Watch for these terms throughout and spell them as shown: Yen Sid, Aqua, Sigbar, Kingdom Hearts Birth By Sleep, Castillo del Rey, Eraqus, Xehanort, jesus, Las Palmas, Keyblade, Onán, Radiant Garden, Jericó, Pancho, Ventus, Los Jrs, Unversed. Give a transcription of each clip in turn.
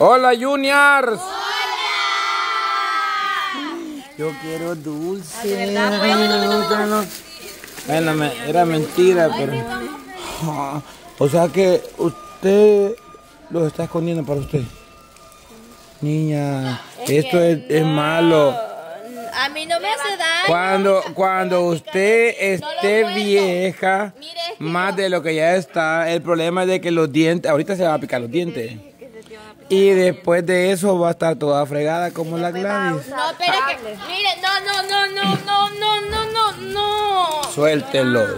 Hola, Juniors. Hola. Yo quiero dulce. Bueno, era mentira, pero... O sea que usted los está escondiendo para usted. Niña, esto es malo. A mí no me hace daño. Cuando usted esté vieja, más de lo que ya está, el problema es de que los dientes, ahorita se va a picar los dientes. Y después de eso va a estar toda fregada como la Gladys. No, pero es que, mire, no. Suéltelos.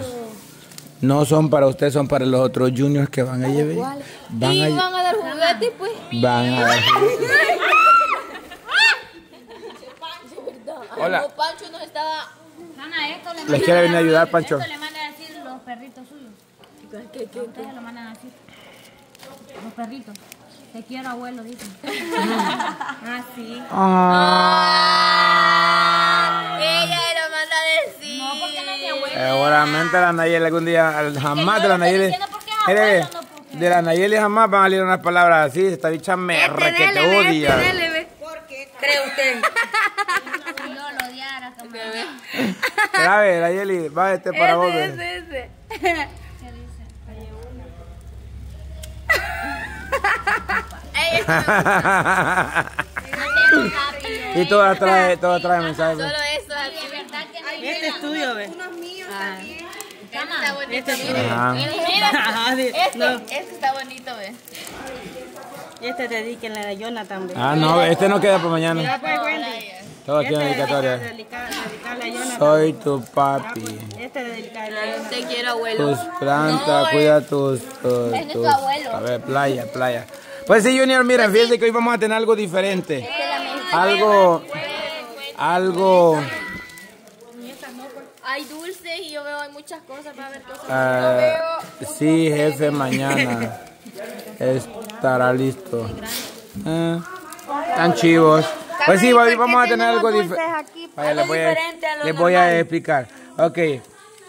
No son para usted, son para los otros juniors que van a llevar. Van a dar juguetes, pues. Van a dar juguetes. Hola. Pancho nos estaba... ¿Les quiere venir a ayudar, Pancho? Esto le mandan a decir los perritos suyos. ¿Qué? Ustedes lo mandan a decir. Los perritos. Te quiero, abuelo, dicen. Ah, sí. Ah. Ella lo manda a decir. No, porque no es abuelo. Seguramente la Nayeli algún día, jamás de la Nayeli. De la Nayeli jamás van a salir unas palabras así. Esta bicha me requete odia. ¿Por qué cree usted? Yo lo odiara. A ver, Nayeli, va este para vos. Ese. Y todas traen mensajes. Solo eso, de verdad que no. Este es tuyo, ve. Unos míos también. Este está bonito. Este está bonito, ve. Y este te di que la de Jonathan, ve. Ah, no, este no queda para mañana. Todo aquí en dedicatoria. Soy tu papi. Este es dedicado a Jonathan. Te quiero, abuelo. Tus plantas, cuida tus... Es nuestro abuelo. A ver, playa. Pues sí, Junior, miren, fíjense que hoy vamos a tener algo diferente. Algo... Hay dulces y yo veo hay muchas cosas para ver cosas. Sí, jefe, mañana estará listo. Tan chivos. Pues sí, hoy vamos a tener algo diferente. Les voy a explicar. Ok,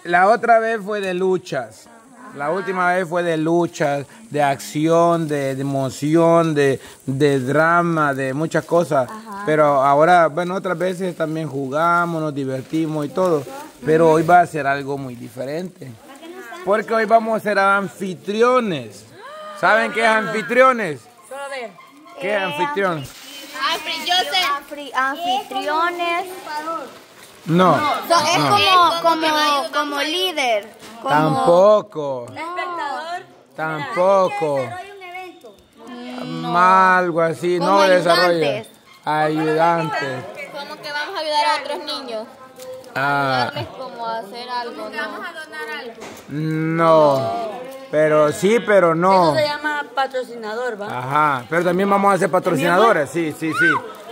la otra vez fue de luchas. La última vez fue de luchas, de acción, de emoción, de drama, de muchas cosas. Ajá. Pero ahora, bueno, otras veces también jugamos, nos divertimos y todo. Pero hoy va a ser algo muy diferente. Porque hoy vamos a ser anfitriones. ¿Saben qué es anfitriones? ¿Qué es anfitrión? Anfitriones. No. Es como líder. ¿Cómo? Tampoco. Espectador. Tampoco. Algo así, no desarrolla. Ayudantes. Como que vamos a ayudar a otros niños. Ayudarles como a hacer algo. ¿No? Vamos a donar algo. No. Pero sí, pero no. Eso se llama patrocinador, ¿va? Ajá. Pero también vamos a ser patrocinadores. Sí.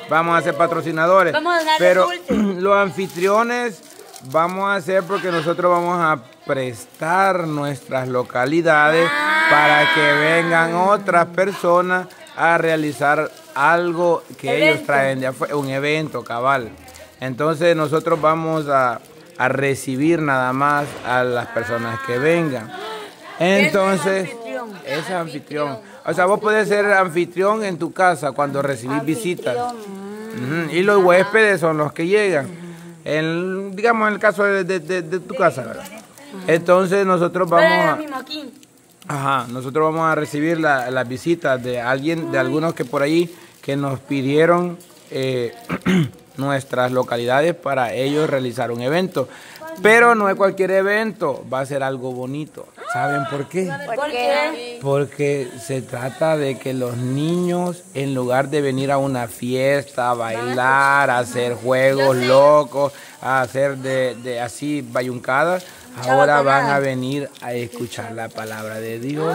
Vamos a ser patrocinadores. Vamos a donar dulces. Pero los anfitriones vamos a hacer porque nosotros vamos a prestar nuestras localidades para que vengan otras personas a realizar algo que ellos traen de afuera, un evento cabal. Entonces nosotros vamos a recibir nada más a las personas que vengan. Entonces, es anfitrión. O sea, vos podés ser anfitrión en tu casa cuando recibís visitas. Y los huéspedes son los que llegan. Digamos en el caso de tu casa, ¿verdad? Entonces nosotros vamos a recibir las visitas de alguien, de algunos que por ahí que nos pidieron nuestras localidades para ellos realizar un evento. Pero no es cualquier evento, va a ser algo bonito. ¿Saben por qué? Porque se trata de que los niños, en lugar de venir a una fiesta, a bailar, a hacer juegos locos, a hacer de así bayuncadas, ahora van a venir a escuchar la palabra de Dios.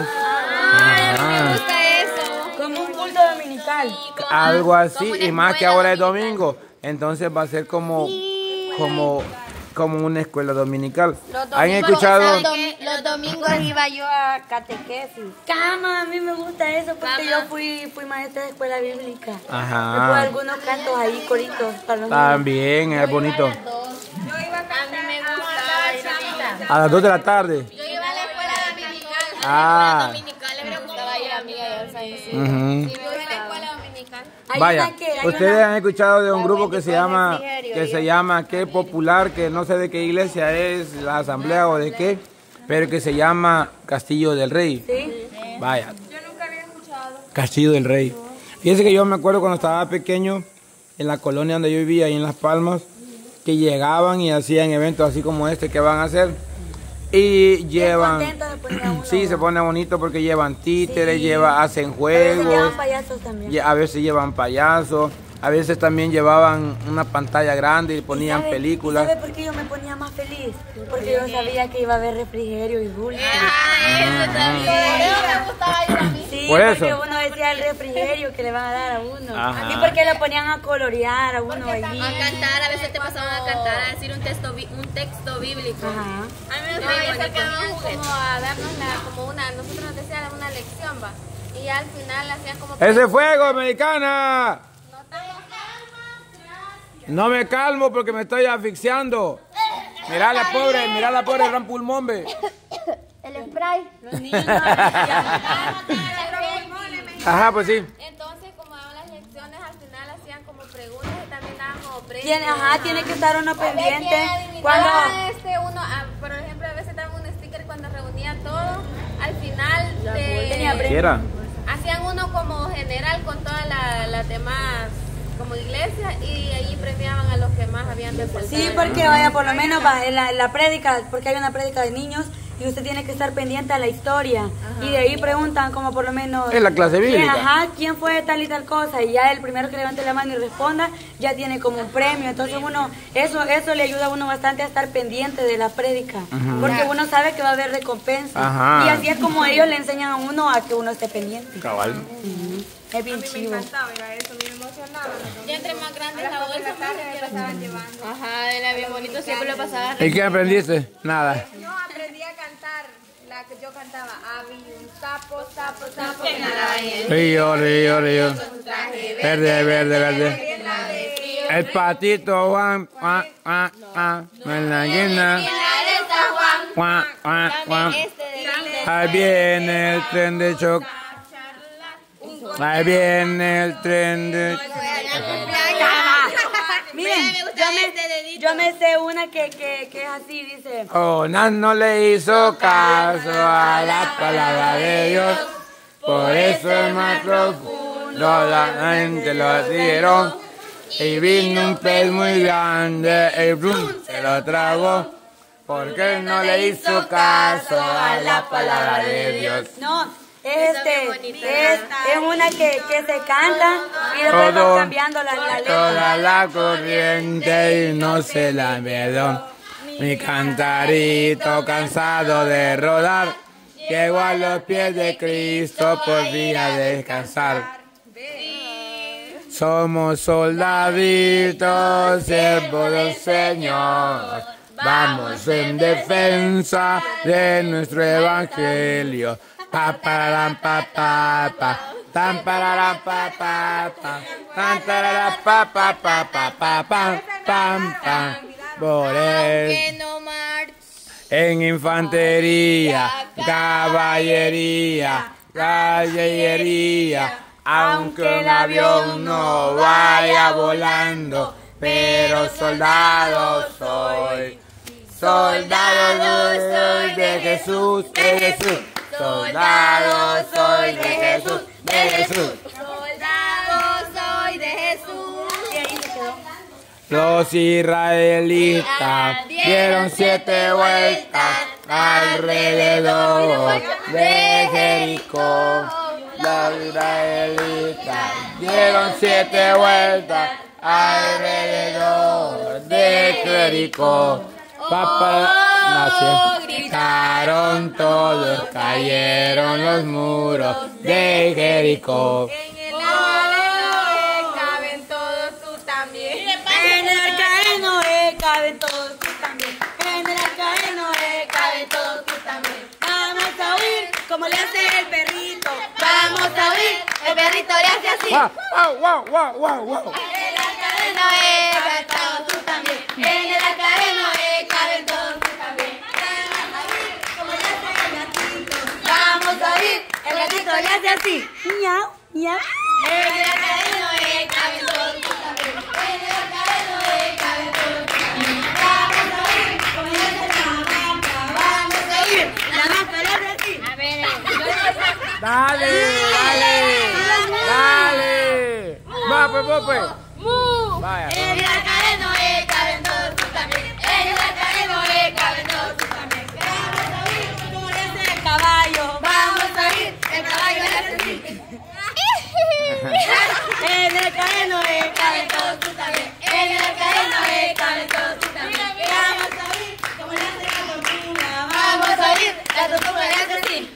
Me gusta eso. Como un culto dominical. Algo así, y más que ahora es domingo. Entonces va a ser como una escuela dominical. ¿Han escuchado? Los domingos iba yo a catequesis. Cama, a mí me gusta eso porque yo fui maestra de escuela bíblica. Ajá. Fue algunos cantos ahí, coritos para los niños. También, es bonito. A las 2 de la tarde. Yo iba a la escuela dominical. Ah. Yo iba a la escuela dominical, pero me gustaba ir a mí allá en San Isidro. Yo iba a la escuela dominical. Vaya, ustedes han escuchado de un grupo que se llama qué popular, que no sé de qué iglesia es, la asamblea o de qué, pero que se llama Castillo del Rey. Sí. Vaya. Yo nunca había escuchado. Castillo del Rey. Fíjense que yo me acuerdo cuando estaba pequeño, en la colonia donde yo vivía, ahí en Las Palmas, que llegaban y hacían eventos así como este que van a hacer. Y llevan, sí, se pone bonito porque llevan títeres, sí, hacen juegos, a veces llevan payasos también. A veces llevan payasos, a veces también llevaban una pantalla grande y ponían películas. ¿Sabes por qué yo me ponía más feliz? Porque yo sabía que iba a haber refrigerio y dulces. Eso también. Sí, por eso. Porque uno decía el refrigerio que le van a dar a uno. Ajá. Y porque lo ponían a colorear a uno allí. A cantar, a veces te pasaban a cantar, a decir un texto bíblico. Ajá. A mí me como a darnos nosotros nos decían una lección, va. Y al final hacían como... ¡Ese fuego, mexicana! No me calmo porque me estoy asfixiando. Mirá la pobre gran pulmón, ve. El spray. Los niños. Ajá, pues sí. Entonces, como daban las lecciones, al final hacían como preguntas y también daban como premios. Ajá, tiene que estar uno pendiente. Cuando uno, por ejemplo, a veces daban un sticker cuando reunían todo. Al final hacían uno como general con todas las demás como iglesia, y allí premiaban a los que más habían deportado. Sí, porque vaya, por lo menos la prédica, porque hay una prédica de niños y usted tiene que estar pendiente a la historia. Ajá. Y de ahí preguntan como por lo menos... En la clase bíblica. Ajá, ¿quién fue tal y tal cosa? Y ya el primero que levante la mano y responda, ya tiene como un premio. Entonces uno, eso le ayuda a uno bastante a estar pendiente de la prédica. Ajá. Porque uno sabe que va a haber recompensa. Ajá. Y así es como ellos le enseñan a uno a que uno esté pendiente. Cabal. Es bien chido. Me encantaba, era eso, me emocionaba. Ya entre más grande la bolsa, más la estaban llevando. Ajá, era bien bonito, siempre lo pasaba. ¿Y qué aprendiste? Nada. No, aprendí a cantar. Yo cantaba, había un sapo, sapo, sapo. Río, río, río. Verde, verde, verde. El patito Juan, Juan, Juan, Juan. En la llena. Juan, Juan, Juan. Ahí viene el tren de choque. Ahí viene el tren de... Miren, yo me sé una que es así, dice... Onán no le hizo caso a la palabra de Dios, por eso el más profundo la gente lo tiró, y vino un pez muy grande y ¡brum! Se lo tragó. Porque no le hizo caso a la palabra de Dios. No. Es una que se canta y después van cambiando la letra. Toda la corriente y no se la miedo. Mi cantarito cansado de rodar, llegó a los pies de Cristo, podía descansar. Somos soldaditos, siervos del Señor. Vamos en defensa de nuestro evangelio. Pa para pa pa pa, tan para pa pa pa, tan para pa pa pa pa pa pa, pam pam. Por él en infantería, caballería, caballería. Aunque el avión no vaya volando, pero soldado soy, soldado soy de Jesús, de Jesús. Soldado soy de Jesús, de Jesús. Soldado soy de Jesús. Y ahí se quedó. Los israelitas dieron 7 vueltas alrededor de Jericó. Los israelitas dieron 7 vueltas alrededor de Jericó. Papá, gritaron todos, cayeron los muros de Jericó. En el arca de Noé caben todos tú también. En el arca de Noé caben todos tú también. En el arca de Noé caben todos tú también. Vamos a huir como le hace el perrito. Vamos a huir, el perrito le hace así. Wow, wow, wow, wow, wow. En el arca de Noé caben todos tú también. En el arca de Noé caben todos tú también. Vamos a ir, el gatito le hace así. Miau, miau. En el arca de Noé Dale, dale, dale. Va, pues, Mu. Vaya. En la calle no es calentón, tú también. En la calle no es calentón, tú también. Vamos a ir, tú eres el caballo. Vamos a ir, el caballo es el mí. En la calle no es calentón, tú también. En la calle no es calentón, tú también. Vamos a ir, como le hace la tortuga. Vamos a ir, la tortuga le hace así.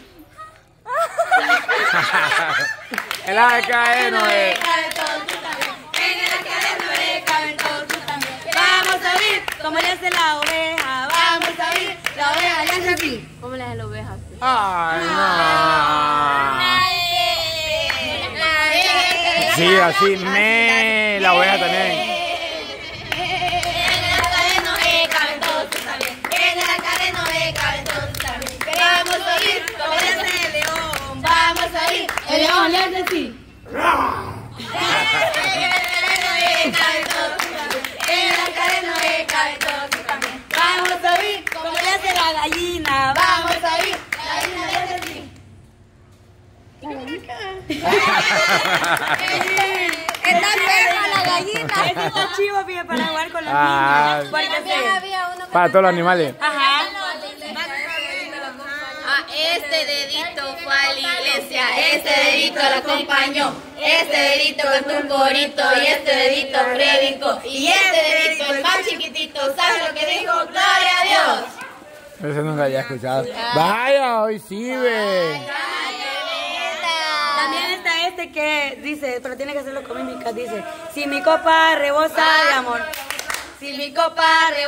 En la calle no es calentón, tú también. En la calle no es calentón, tú también. Vamos a ir, como le hace la oveja. Vamos a ir, la oveja le hace así. ¿Cómo le hace la oveja? Ay, no. Sí, así, me, la oveja también. En la calle no es calentón, tú también. En la calle no es calentón, tú también. Vamos a ir, como le hace el león. Vamos a ir, el león le hace así. En la calle no es calentón, tú también. En la calle no es calentón, tú también. Vamos a ir, como le hace la gallina. Vamos a ir, la gallina le hace así. Está enferma la gallina. Ese está chivo, vive para jugar con los niños. Para todos los animales. Ajá. Ah, este dedito fue a la iglesia. Este dedito lo acompañó. Este dedito cantó un corito. Y este dedito predicó. Y este dedito, el más chiquitito, ¿sabe lo que dijo? ¡Gloria a Dios! Eso nunca había escuchado. Vaya, hoy sí, ve. También está este que dice, pero tiene que hacerlo con mímica, dice, si mi copa rebosa de amor, si mi copa rebosa.